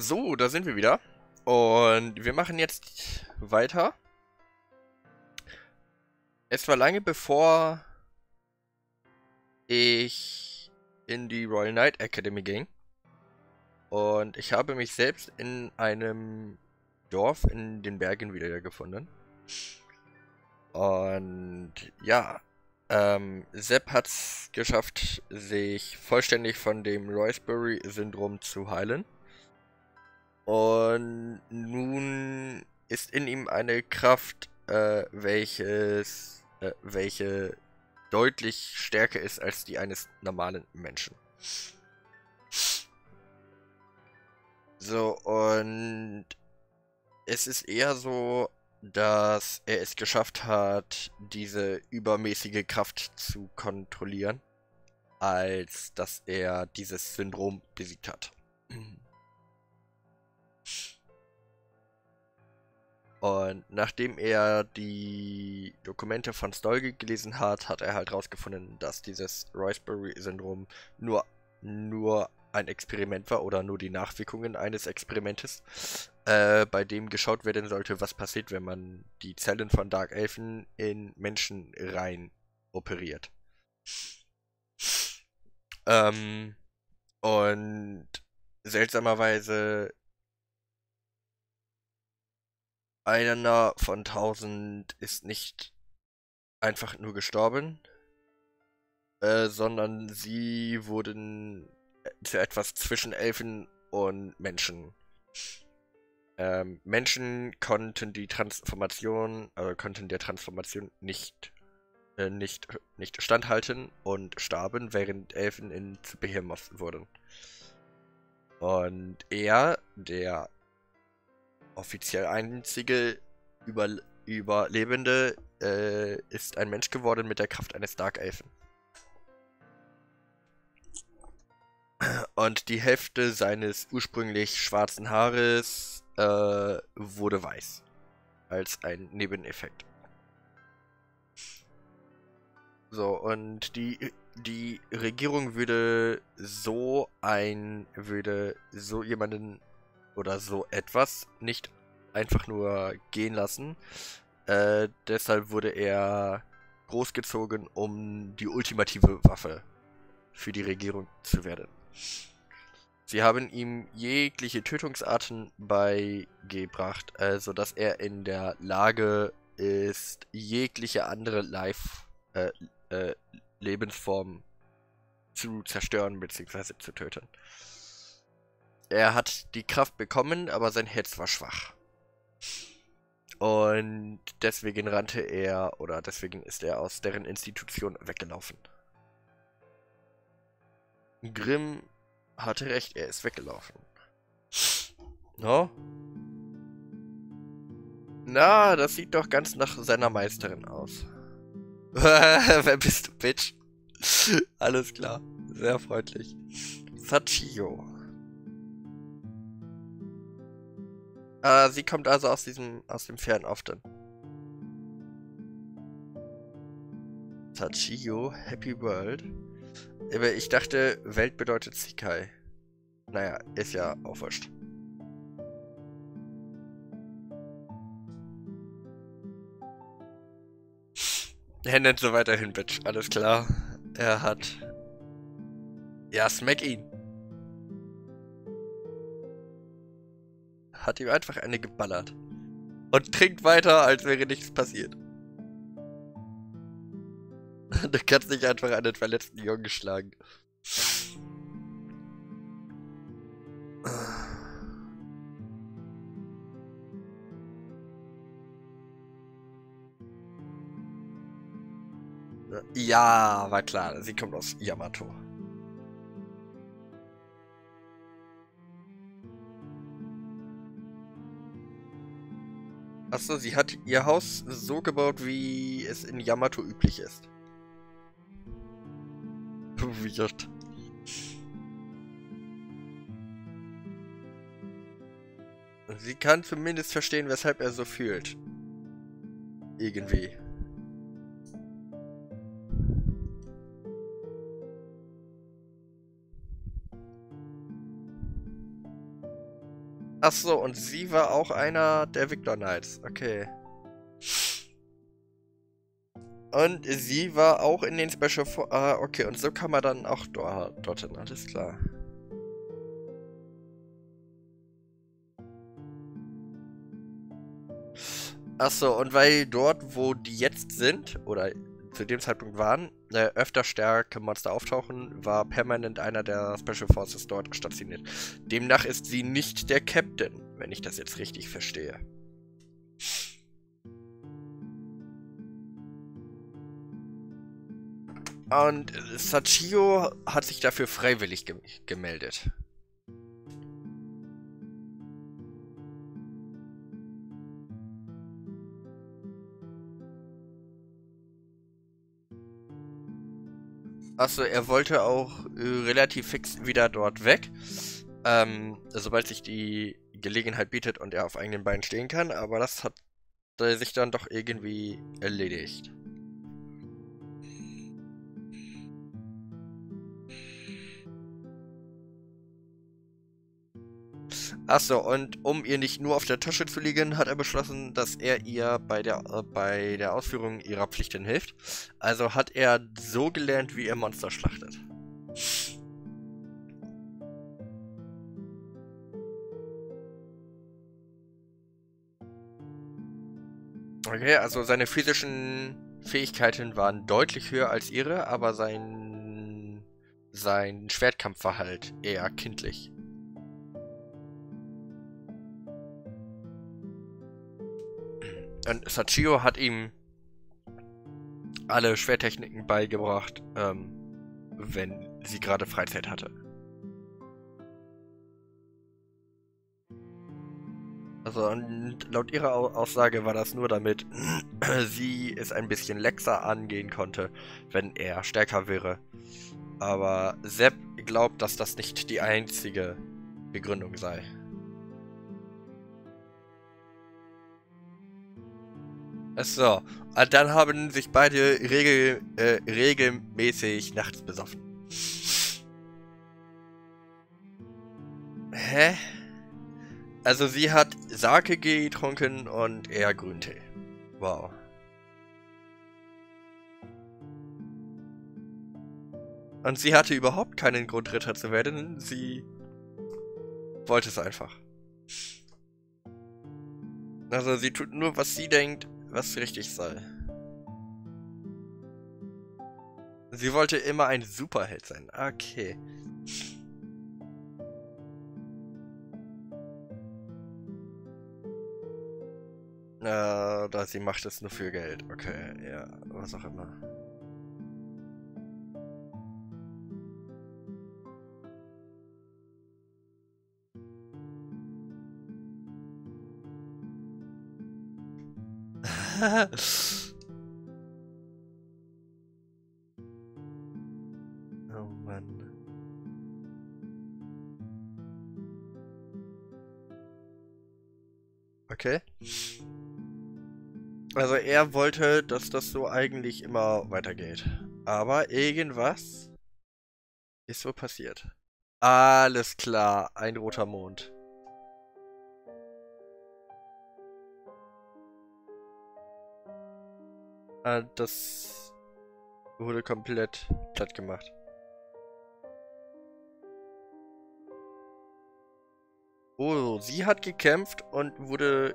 So, da sind wir wieder. Und wir machen jetzt weiter. Es war lange bevor ich in die Royal Knight Academy ging. Und ich habe mich selbst in einem Dorf in den Bergen wiedergefunden. Und ja, Sepp hat es geschafft, sich vollständig von dem Royceberry-Syndrom zu heilen. Und nun ist in ihm eine Kraft, welche deutlich stärker ist als die eines normalen Menschen. So, und es ist eher so, dass er es geschafft hat, diese übermäßige Kraft zu kontrollieren, als dass er dieses Syndrom besiegt hat. Und nachdem er die Dokumente von Stolge gelesen hat, hat er halt rausgefunden, dass dieses Royceberry-Syndrom nur ein Experiment war oder nur die Nachwirkungen eines Experimentes, bei dem geschaut werden sollte, was passiert, wenn man die Zellen von Dark Elfen in Menschen rein operiert. Und seltsamerweise einer von 1000 ist nicht einfach nur gestorben, sondern sie wurden zu etwas zwischen Elfen und Menschen. Menschen konnten die Transformation, konnten der Transformation nicht standhalten und starben, während Elfen zu Behemoth wurden. Und er, der offiziell einzige Überlebende, ist ein Mensch geworden mit der Kraft eines Dark Elfen. Und die Hälfte seines ursprünglich schwarzen Haares wurde weiß. Als ein Nebeneffekt. So, und die Regierung würde so jemanden oder so etwas nicht einfach nur gehen lassen. Deshalb wurde er großgezogen, um die ultimative Waffe für die Regierung zu werden. Sie haben ihm jegliche Tötungsarten beigebracht, sodass er in der Lage ist, jegliche andere Lebensform zu zerstören bzw. zu töten. Er hat die Kraft bekommen, aber sein Herz war schwach. Und deswegen ist er aus deren Institution weggelaufen. Grimm hatte recht, er ist weggelaufen. No? Na, das sieht doch ganz nach seiner Meisterin aus. Wer bist du, Bitch? Alles klar, sehr freundlich. Sachio. Sie kommt also aus dem Fernophton. Sachio, Happy World. Aber ich dachte, Welt bedeutet Sikai. Naja, ist ja auch wurscht. Er nennt so weiterhin, Bitch. Alles klar. Er hat... Ja, smack ihn. Hat ihm einfach eine geballert. Und trinkt weiter, als wäre nichts passiert. Du kannst nicht einfach einen verletzten Jungen schlagen. Ja, war klar. Sie kommt aus Yamato. Achso, sie hat ihr Haus so gebaut, wie es in Yamato üblich ist. Weird. Sie kann zumindest verstehen, weshalb er so fühlt. Irgendwie. Achso, und sie war auch einer der Victor Knights. Okay. Und sie war auch in den Special Forces. Ah, okay, und so kann man dann auch dorthin, alles klar. Achso, und weil dort, wo die jetzt sind, oder zu dem Zeitpunkt waren, öfter starke Monster auftauchen, war permanent einer der Special Forces dort stationiert. Demnach ist sie nicht der Captain, wenn ich das jetzt richtig verstehe. Und Sachio hat sich dafür freiwillig gemeldet. Achso, er wollte auch relativ fix wieder dort weg, sobald sich die Gelegenheit bietet und er auf eigenen Beinen stehen kann, aber das hat sich dann doch irgendwie erledigt. Achso, und um ihr nicht nur auf der Tasche zu liegen, hat er beschlossen, dass er ihr bei der Ausführung ihrer Pflichten hilft. Also hat er so gelernt, wie er Monster schlachtet. Okay, also seine physischen Fähigkeiten waren deutlich höher als ihre, aber sein Schwertkampf war halt eher kindlich. Und Sachio hat ihm alle Schwertechniken beigebracht, wenn sie gerade Freizeit hatte. Also, und laut ihrer Aussage war das nur, damit sie es ein bisschen laxer angehen konnte, wenn er stärker wäre. Aber Sepp glaubt, dass das nicht die einzige Begründung sei. So, dann haben sich beide regelmäßig nachts besoffen. Hä? Also sie hat Sake getrunken und er Grüntee. Wow. Und sie hatte überhaupt keinen Grund, Ritter zu werden. Sie wollte es einfach. Also sie tut nur, was sie denkt, was richtig sei. Sie wollte immer ein Superheld sein. Okay. Da sie macht es nur für Geld. Okay, ja, was auch immer. Oh Mann. Okay. Also er wollte, dass das so eigentlich immer weitergeht. Aber irgendwas ist so passiert. Alles klar, ein roter Mond. Das wurde komplett platt gemacht. Oh, sie hat gekämpft und wurde,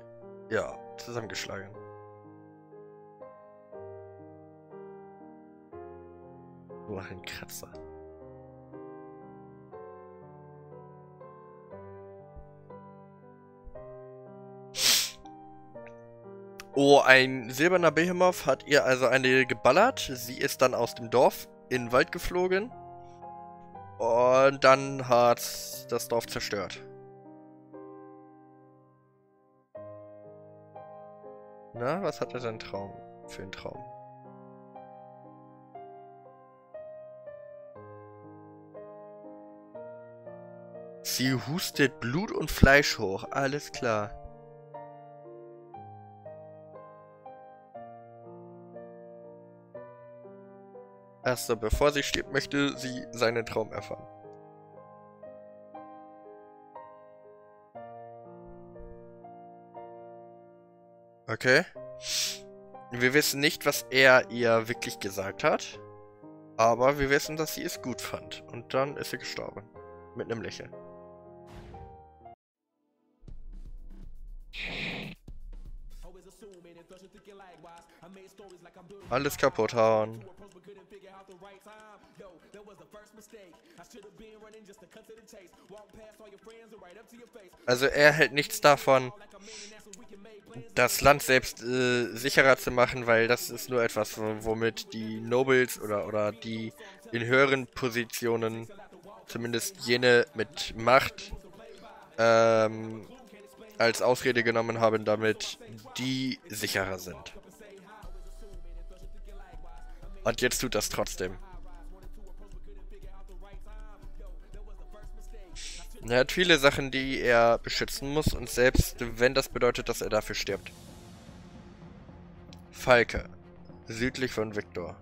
ja, zusammengeschlagen. Nur ein Kratzer. Oh, ein silberner Behemoth hat ihr also eine geballert. Sie ist dann aus dem Dorf in den Wald geflogen. Und dann hat das Dorf zerstört. Na, was hat er denn Traum für einen Traum? Sie hustet Blut und Fleisch hoch, alles klar. Erst bevor sie stirbt, möchte sie seinen Traum erfahren. Okay. Wir wissen nicht, was er ihr wirklich gesagt hat. Aber wir wissen, dass sie es gut fand. Und dann ist sie gestorben. Mit einem Lächeln. Alles kaputt hauen. Also er hält nichts davon, das Land selbst sicherer zu machen, weil das ist nur etwas, womit die Nobles oder die in höheren Positionen, zumindest jene mit Macht, als Ausrede genommen haben, damit die sicherer sind. Und jetzt tut das trotzdem. Er hat viele Sachen, die er beschützen muss, und selbst wenn das bedeutet, dass er dafür stirbt. Falke, südlich von Victor.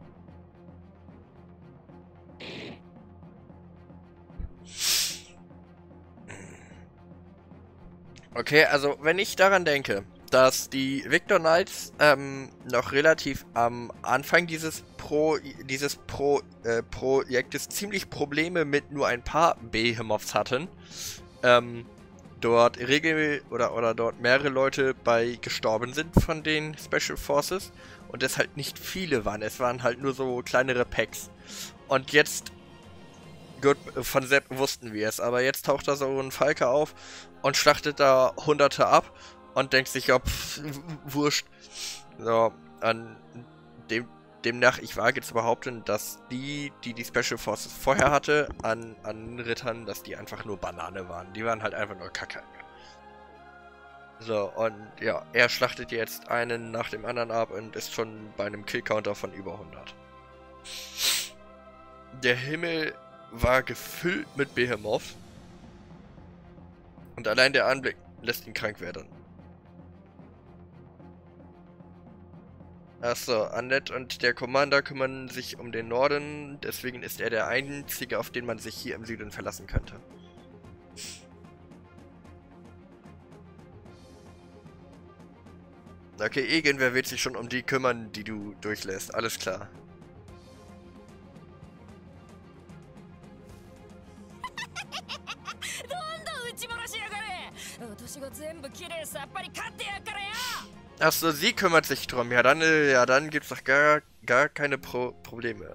Okay, also wenn ich daran denke, dass die Victor Knights noch relativ am Anfang dieses Projektes ziemlich Probleme mit nur ein paar Behemoths hatten, dort dort mehrere Leute bei gestorben sind von den Special Forces und es halt nicht viele waren, es waren halt nur so kleinere Packs. Und jetzt, gut, von Sepp wussten wir es, aber jetzt taucht da so ein Falke auf und schlachtet da Hunderte ab. Und denkt sich, ja, pff, wurscht. So, an demnach, ich wage zu behaupten, dass die Special Forces vorher hatte, an Rittern, dass die einfach nur Banane waren. Die waren halt einfach nur Kacke. So, und ja, er schlachtet jetzt einen nach dem anderen ab und ist schon bei einem Killcounter von über 100. Der Himmel war gefüllt mit Behemoth. Und allein der Anblick lässt ihn krank werden. Achso, Annette und der Commander kümmern sich um den Norden, deswegen ist er der Einzige, auf den man sich hier im Süden verlassen könnte. Okay, irgendwer wird sich schon um die kümmern, die du durchlässt, alles klar. Achso, sie kümmert sich drum. Ja, dann gibt's doch gar keine Probleme.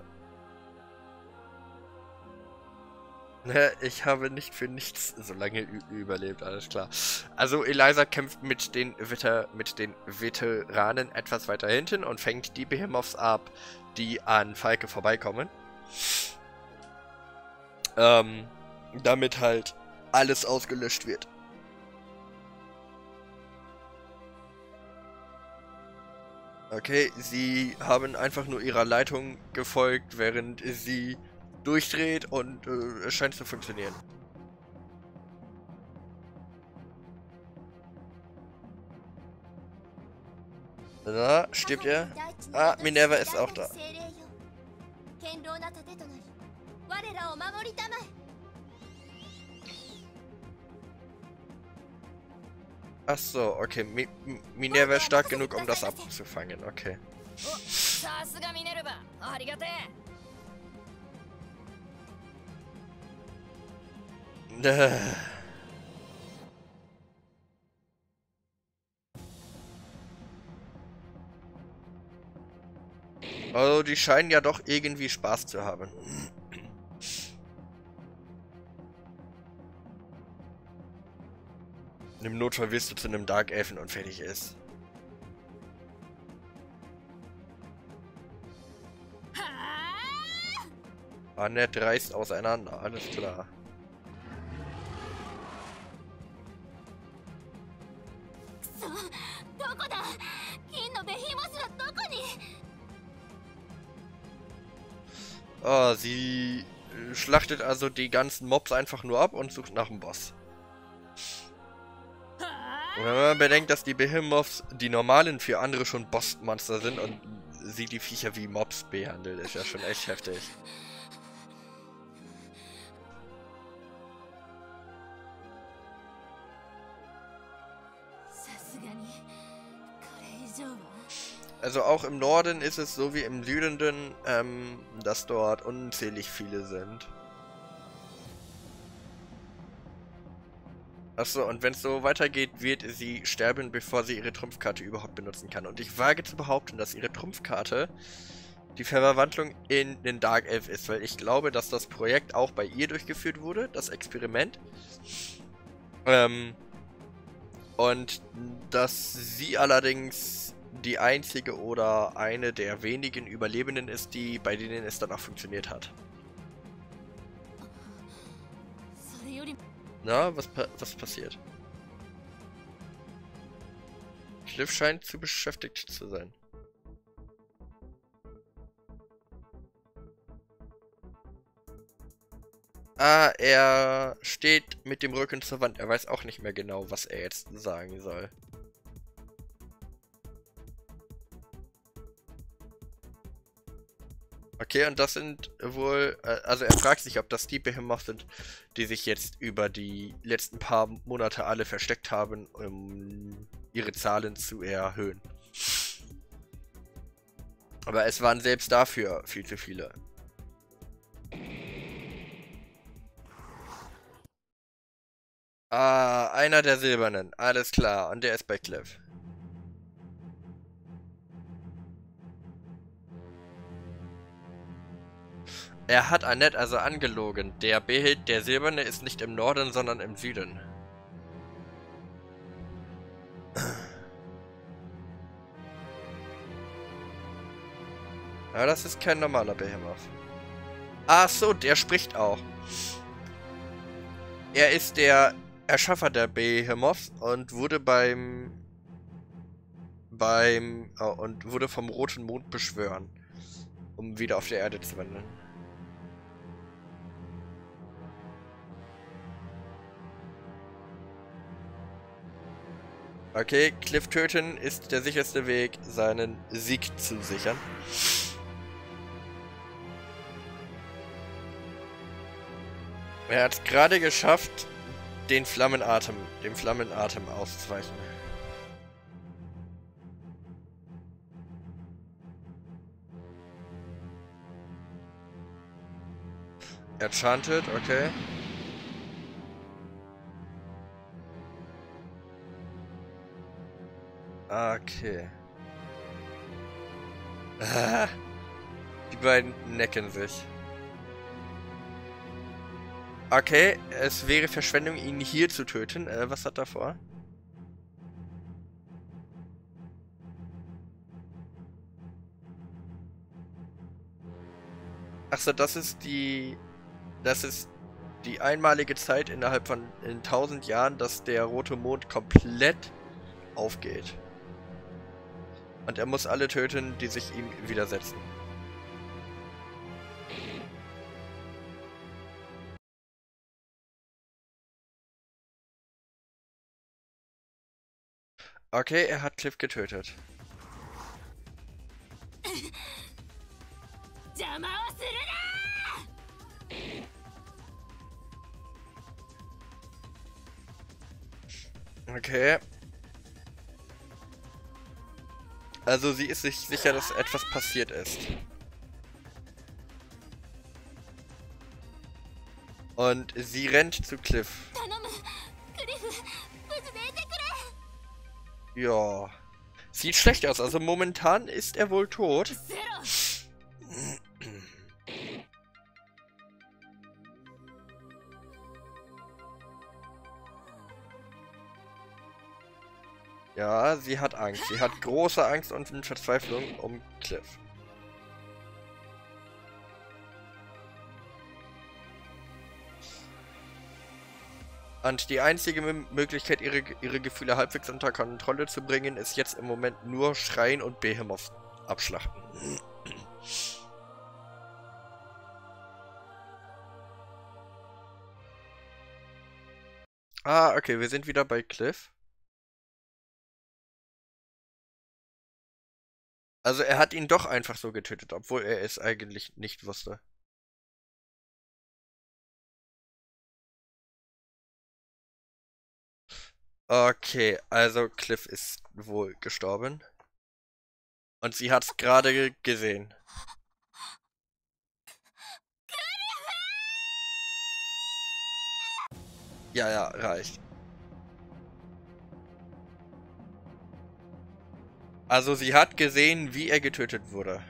Ich habe nicht für nichts so lange überlebt, alles klar. Also Eliza kämpft mit den Veteranen etwas weiter hinten und fängt die Behemoths ab, die an Falke vorbeikommen. Damit halt alles ausgelöscht wird. Okay, sie haben einfach nur ihrer Leitung gefolgt, während sie durchdreht und es scheint zu funktionieren. Da stirbt er. Ah, Minerva ist auch da. Ach so, okay. Minerva ist stark genug, um das abzufangen. Okay. Also, die scheinen ja doch irgendwie Spaß zu haben. Im Notfall wirst du zu einem Dark Elfen und fertig ist. Annette reißt auseinander, alles klar. Oh, sie schlachtet also die ganzen Mobs einfach nur ab und sucht nach dem Boss. Und wenn man bedenkt, dass die Behemoths die normalen für andere schon Bossmonster sind und sie die Viecher wie Mobs behandelt, ist ja schon echt heftig. Also auch im Norden ist es so wie im Süden, dass dort unzählig viele sind. Achso, und wenn es so weitergeht, wird sie sterben, bevor sie ihre Trumpfkarte überhaupt benutzen kann. Und ich wage zu behaupten, dass ihre Trumpfkarte die Verwandlung in den Dark Elf ist, weil ich glaube, dass das Projekt auch bei ihr durchgeführt wurde, das Experiment. Und dass sie allerdings die einzige oder eine der wenigen Überlebenden ist, bei denen es dann auch funktioniert hat. Na, was passiert? Cliff scheint zu beschäftigt zu sein. Ah, er steht mit dem Rücken zur Wand. Er weiß auch nicht mehr genau, was er jetzt sagen soll. Okay, und das sind wohl... Also er fragt sich, ob das die Behemoth sind, die sich jetzt über die letzten paar Monate alle versteckt haben, um ihre Zahlen zu erhöhen. Aber es waren selbst dafür viel zu viele. Ah, einer der Silbernen. Alles klar. Und der ist Becklev. Er hat Annette also angelogen. Der Silberne ist nicht im Norden, sondern im Süden. Aber das ist kein normaler Behemoth. Ach so, der spricht auch. Er ist der Erschaffer der Behemoth und wurde wurde vom Roten Mond beschwören, um wieder auf der Erde zu wandeln. Okay, Cliff töten ist der sicherste Weg, seinen Sieg zu sichern. Er hat es gerade geschafft, dem Flammenatem auszuweichen. Enchanted, okay. Okay. Die beiden necken sich. Okay, es wäre Verschwendung, ihn hier zu töten. Was hat er vor? Achso, das ist die einmalige Zeit innerhalb von 1000 Jahren, dass der rote Mond komplett aufgeht. Und er muss alle töten, die sich ihm widersetzen. Okay, er hat Cliff getötet. Okay. Also sie ist sich sicher, dass etwas passiert ist. Und sie rennt zu Cliff. Ja. Sieht schlecht aus, also momentan ist er wohl tot. Ja, sie hat Angst. Sie hat große Angst und Verzweiflung um Cliff. Und die einzige Möglichkeit, ihre Gefühle halbwegs unter Kontrolle zu bringen, ist jetzt im Moment nur schreien und Behemoth abschlachten. Ah, okay, wir sind wieder bei Cliff. Also er hat ihn doch einfach so getötet, obwohl er es eigentlich nicht wusste. Okay, also Cliff ist wohl gestorben. Und sie hat's gerade gesehen. Ja, reicht. Also sie hat gesehen, wie er getötet wurde.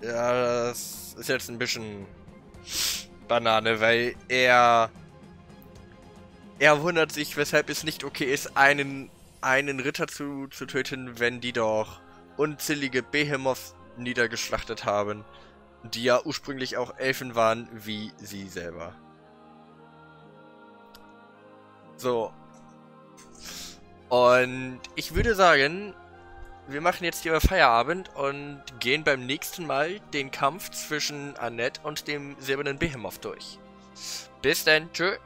Ja, das ist jetzt ein bisschen Banane, weil er wundert sich, weshalb es nicht okay ist, einen Ritter zu töten, wenn die doch unzählige Behemoth niedergeschlachtet haben, die ja ursprünglich auch Elfen waren, wie sie selber. So. Und ich würde sagen, wir machen jetzt hier Feierabend und gehen beim nächsten Mal den Kampf zwischen Annette und dem silbernen Behemoth durch. Bis dann, tschö.